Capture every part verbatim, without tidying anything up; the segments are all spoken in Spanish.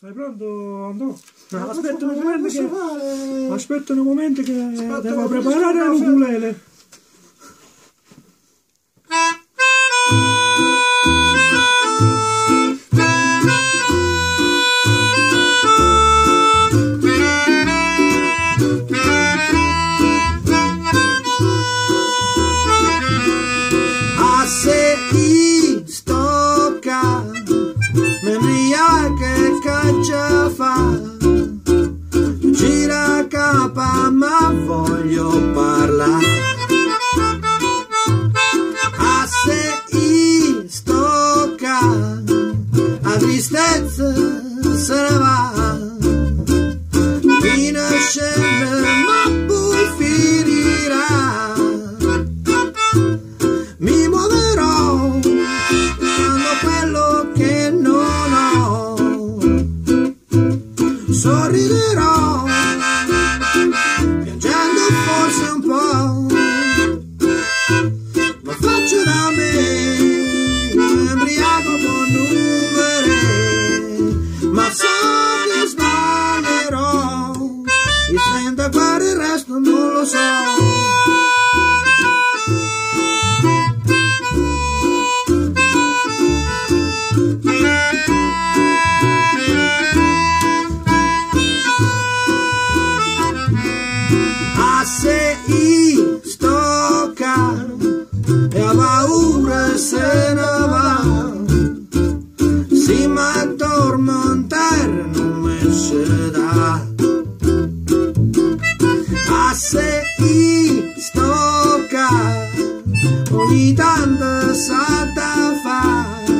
Sei pronto, Andò? Aspetta un momento che... Aspetta un momento che devo preparare l'ukulele. Ma voglio parlare. A se sto ca, la tristezza se ne va. Fino a scendere ma poi finirà. Mi muoverò dando quello che non ho. Sorriderò un po', ma faccio da me, embriaco con nuvole, ma so che sbaglierò, e sento fare il resto non lo so. Se ne va, si mi addormentare non mi si dà. A se sto qua, ogni tanto sa da fare,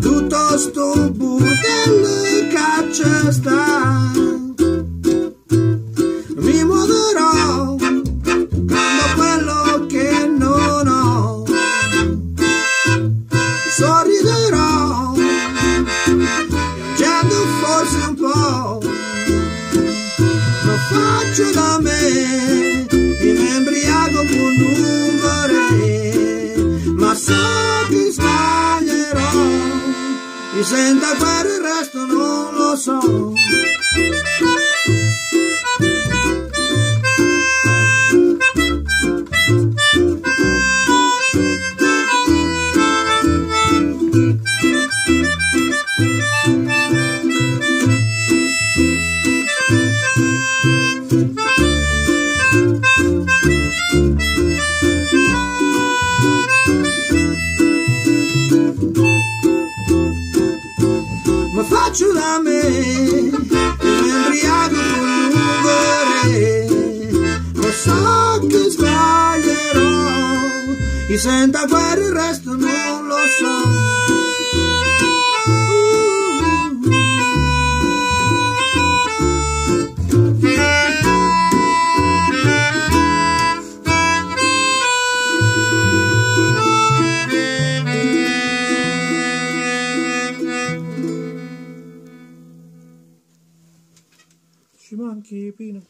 tutto sto budello che c'è sta. Mi muoverò quando quello che non ho. Sorriderò, piangendo forse un po', lo faccio da me, e mi embriaco con nuvole, ma so che sbaglierò, e sento fare il resto non lo so. Faccio da me, mi embriaco con nuvole, lo so che sbaglierò, e sento fare il resto non lo so. Ci manchi, Pino.